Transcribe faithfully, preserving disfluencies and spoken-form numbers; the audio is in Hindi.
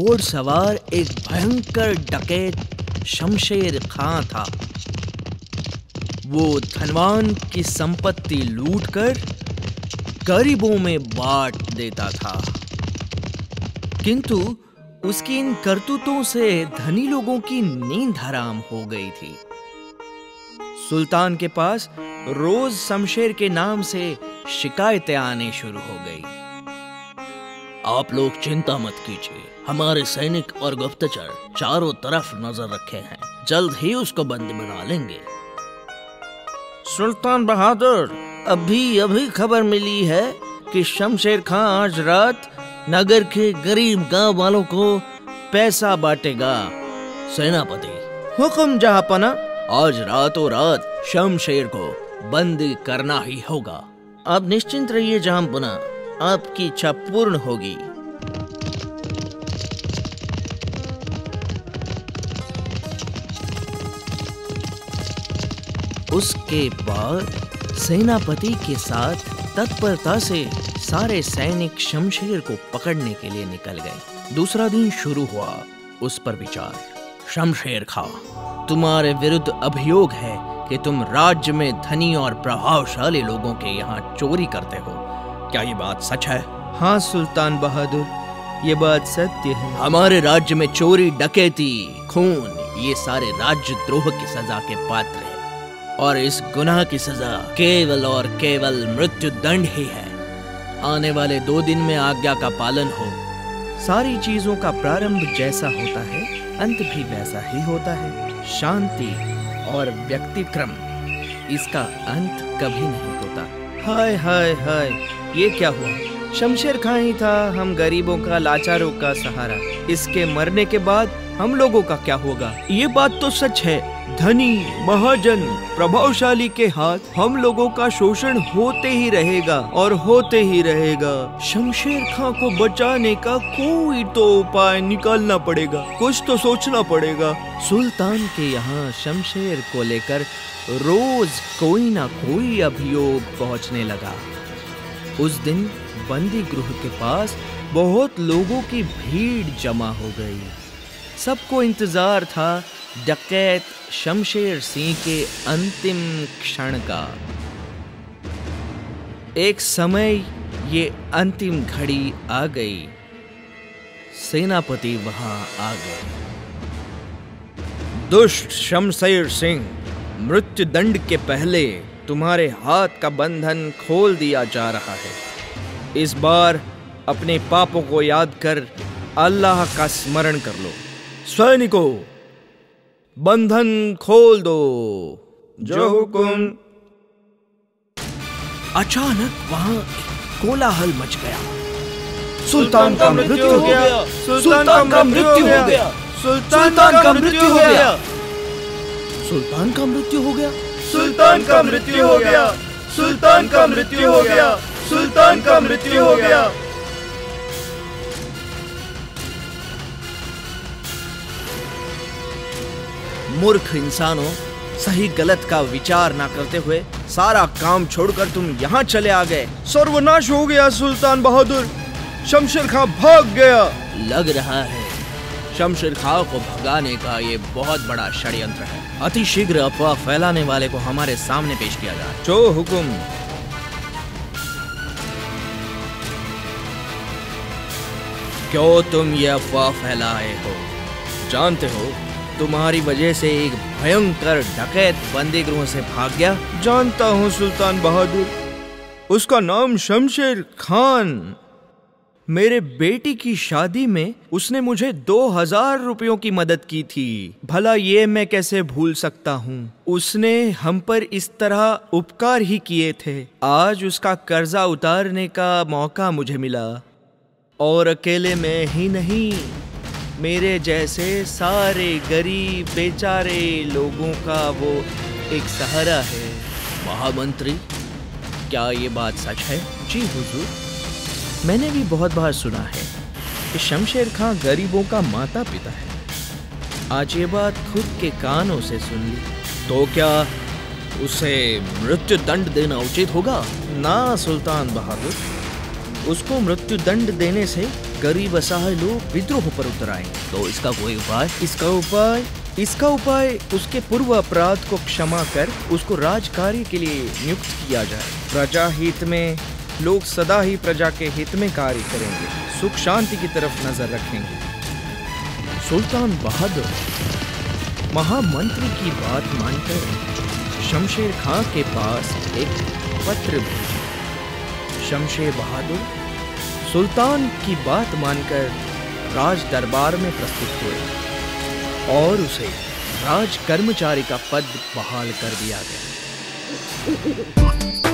घोड़सवार एक भयंकर डकैत शमशेर खां था। वो धनवान की संपत्ति लूटकर गरीबों में बांट देता था, किंतु उसकी इन करतूतों से धनी लोगों की नींद हराम हो गई थी। सुल्तान के पास रोज शमशेर के नाम से शिकायतें आने शुरू हो गई। आप लोग चिंता मत कीजिए, हमारे सैनिक और गुप्तचर चारों तरफ नजर रखे हैं, जल्द ही उसको बंदी बना लेंगे। सुल्तान बहादुर, अभी अभी खबर मिली है कि शमशेर खां आज रात नगर के गरीब गांव वालों को पैसा बांटेगा। सेनापति हुक्म जहांपना, आज रातों रात शमशेर को बंदी करना ही होगा। आप निश्चिंत रहिए जहांपना, आपकी इच्छा पूर्ण होगी। उसके बाद सेनापति के साथ तत्परता से सारे सैनिक शमशेर को पकड़ने के लिए निकल गए। दूसरा दिन शुरू हुआ। उस पर विचार। शमशेर खां, तुम्हारे विरुद्ध अभियोग है कि तुम राज्य में धनी और प्रभावशाली लोगों के यहाँ चोरी करते हो। क्या ये बात सच है? हाँ सुल्तान बहादुर, ये बात सत्य है। हमारे राज्य में चोरी, डकैती, खून ये सारे राज्यद्रोह की सजा के पात्र हैं और इस गुनाह की सजा केवल और केवल मृत्युदंड ही है। आने वाले दो दिन में आज्ञा का पालन हो। सारी चीजों का प्रारंभ जैसा होता है, अंत भी वैसा ही होता है। शांति और व्यक्तिक्रम, इसका अंत कभी नहीं होता। हाय हाय हाय, ये क्या हुआ? शमशेर खां ही था हम गरीबों का, लाचारों का सहारा। इसके मरने के बाद हम लोगों का क्या होगा? ये बात तो सच है, धनी, महाजन, प्रभावशाली के हाथ हम लोगों का शोषण होते ही रहेगा और होते ही रहेगा। शमशेर खां को बचाने का कोई तो उपाय निकालना पड़ेगा, कुछ तो सोचना पड़ेगा। सुल्तान के यहाँ शमशेर को लेकर रोज कोई ना कोई अभियोग पहुँचने लगा। उस दिन बंदी गृह के पास बहुत लोगों की भीड़ जमा हो गई। सबको इंतजार था डकैत शमशेर सिंह के अंतिम क्षण का। एक समय ये अंतिम घड़ी आ गई। सेनापति वहां आ गए। दुष्ट शमशेर सिंह, मृत्युदंड के पहले तुम्हारे हाथ का बंधन खोल दिया जा रहा है। इस बार अपने पापों को याद कर अल्लाह का स्मरण कर लो। सैनिकों, बंधन खोल दो। जो हुकुम। अचानक वहां कोलाहल मच गया। सुल्तान का मृत्यु हो गया, सुल्तान का मृत्यु हो गया, सुल्तान का मृत्यु हो गया, सुल्तान का मृत्यु हो गया, सुल्तान का मृत्यु हो गया, सुल्तान का मृत्यु हो गया, सुल्तान का मृत्यु हो गया। मूर्ख इंसानों, सही गलत का विचार ना करते हुए सारा काम छोड़कर तुम यहाँ चले आ गए। सर्वनाश हो गया सुल्तान बहादुर, शमशेर खां भाग गया। लग रहा है शमशेर खां को भगाने का ये बहुत बड़ा षड्यंत्र है। अति शीघ्र अफवाह फैलाने वाले को हमारे सामने पेश किया जाए। जो हुकुम। क्यों तुम ये अफवाह फैलाए हो? जानते हो तुम्हारी वजह से एक भयंकर डकैत बंदीगृह से भाग गया। जानता हूँ सुल्तान बहादुर, उसका नाम शमशेर खान। मेरे बेटी की शादी में उसने मुझे दो हजार रुपयों की मदद की थी। भला ये मैं कैसे भूल सकता हूँ? उसने हम पर इस तरह उपकार ही किए थे। आज उसका कर्जा उतारने का मौका मुझे मिला और अकेले में ही नहीं, मेरे जैसे सारे गरीब बेचारे लोगों का वो एक सहारा है। महामंत्री, क्या ये बात सच है? जी हुजूर, मैंने भी बहुत बार सुना है कि शमशेर खां गरीबों का माता पिता है। आज ये बात खुद के कानों से सुन ली। तो क्या उसे मृत्युदंड देना उचित होगा? ना सुल्तान बहादुर, उसको मृत्यु दंड देने से गरीब असहाय लोग विद्रोह पर उतर आए। तो इसका कोई उपाय इसका उपाय इसका उपाय उसके पूर्व अपराध को क्षमा कर उसको राज कार्य के लिए नियुक्त किया जाए। प्रजा हित में लोग सदा ही प्रजा के हित में कार्य करेंगे, सुख शांति की तरफ नजर रखेंगे। सुल्तान बहादुर महामंत्री की बात मानकर शमशेर खां के पास एक पत्र भेजा। शमशेर बहादुर सुल्तान की बात मानकर राज दरबार में प्रस्तुत हुए और उसे राज कर्मचारी का पद बहाल कर दिया गया।